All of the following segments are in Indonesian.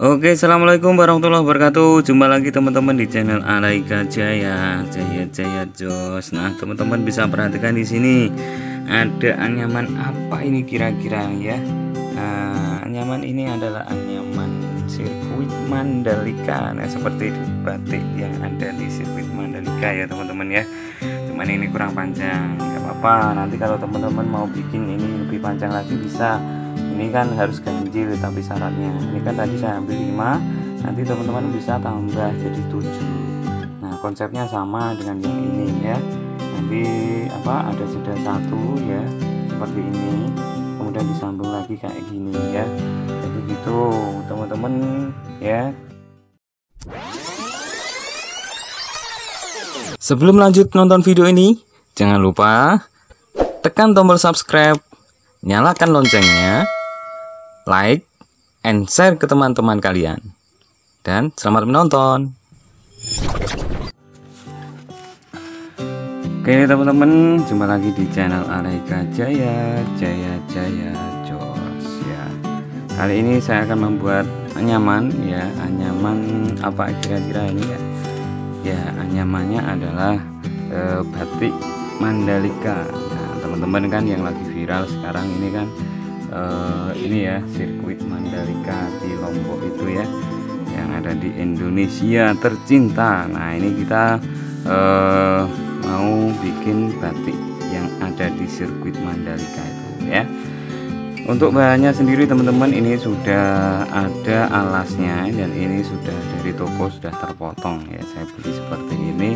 Oke, assalamualaikum warahmatullahi wabarakatuh. Jumpa lagi teman-teman di channel Alaika Jaya, Jaya Jos. Nah, teman-teman bisa perhatikan di sini ada anyaman apa ini kira-kira ya? Nah, anyaman ini adalah anyaman sirkuit Mandalika. Nah, seperti batik yang ada di sirkuit Mandalika ya teman-teman ya. Cuman ini kurang panjang, nggak apa-apa. Nanti kalau teman-teman mau bikin ini lebih panjang lagi bisa. Ini kan harus ganjil, tapi syaratnya ini kan tadi saya ambil 5, nanti teman-teman bisa tambah jadi 7. Nah, konsepnya sama dengan yang ini ya. Nanti apa ada jeda 1 ya seperti ini, kemudian disambung lagi kayak gini ya. Jadi gitu teman-teman ya. Sebelum lanjut nonton video ini, jangan lupa tekan tombol subscribe, nyalakan loncengnya, like and share ke teman-teman kalian, dan selamat menonton. Oke teman-teman, jumpa lagi di channel Alaika Jaya, Jaya Jos ya. Kali ini saya akan membuat anyaman ya. Anyaman apa kira-kira ini ya? Ya, anyamannya adalah batik Mandalika. Nah, teman-teman kan yang lagi viral sekarang ini kan ini ya, sirkuit Mandalika di Lombok itu ya, yang ada di Indonesia tercinta. Nah, ini kita mau bikin batik yang ada di sirkuit Mandalika itu ya. Untuk bahannya sendiri teman-teman, ini sudah ada alasnya dan ini sudah dari toko, sudah terpotong ya. Saya beli seperti ini,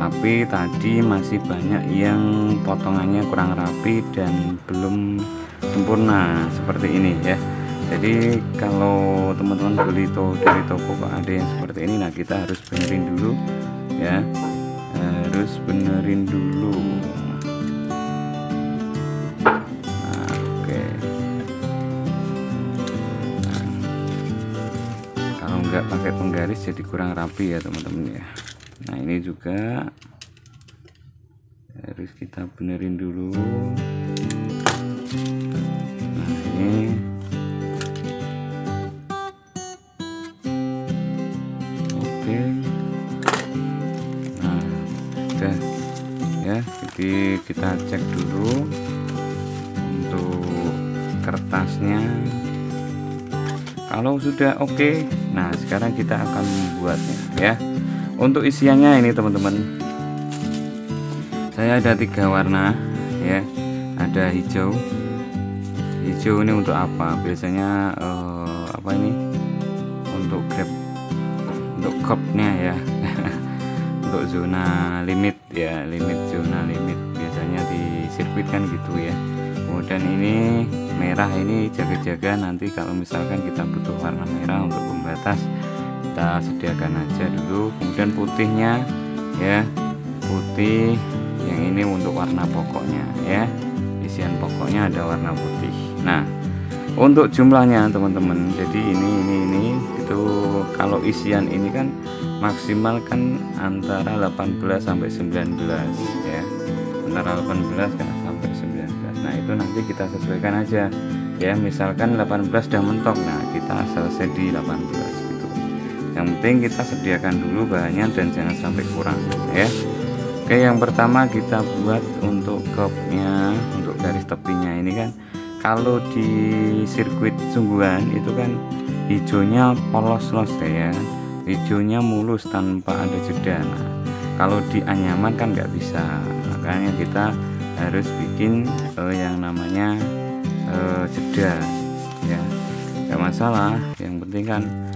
tapi tadi masih banyak yang potongannya kurang rapi dan belum sempurna seperti ini ya. Jadi kalau teman-teman beli dari toko kok ada yang seperti ini, nah kita harus benerin dulu ya, nah, oke. Nah, kalau nggak pakai penggaris jadi kurang rapi ya teman-teman ya. Nah, ini juga harus kita benerin dulu. Oke. Nah, sudah ya. Jadi kita cek dulu untuk kertasnya. Kalau sudah oke, nah sekarang kita akan membuatnya ya. Untuk isiannya ini teman-teman, saya ada 3 warna ya. Ada hijau. Hijau ini untuk apa? Biasanya apa ini? Untuk grab, untuk cupnya ya. Untuk zona limit ya, zona limit biasanya di sirkuit kan gitu ya. Kemudian ini merah, ini jaga-jaga, nanti kalau misalkan kita butuh warna merah untuk pembatas kita sediakan aja dulu. Kemudian putihnya ya, putih yang ini untuk warna pokoknya ya. Isian pokoknya ada warna putih. Nah, untuk jumlahnya teman-teman, jadi ini itu kalau isian ini kan maksimal kan antara 18 sampai 19 ya. Antara 18 kan sampai 19. Nah, itu nanti kita sesuaikan aja ya. Misalkan 18 sudah mentok, nah kita selesai di 18 gitu. Yang penting kita sediakan dulu bahannya dan jangan sampai kurang ya. Oke, yang pertama kita buat untuk cupnya, untuk garis tepinya ini kan kalau di sirkuit sungguhan itu kan hijaunya polos-los ya, hijaunya mulus tanpa ada jeda. Nah, kalau di anyaman kan nggak bisa, makanya kita harus bikin yang namanya jeda ya. Nggak masalah, yang penting kan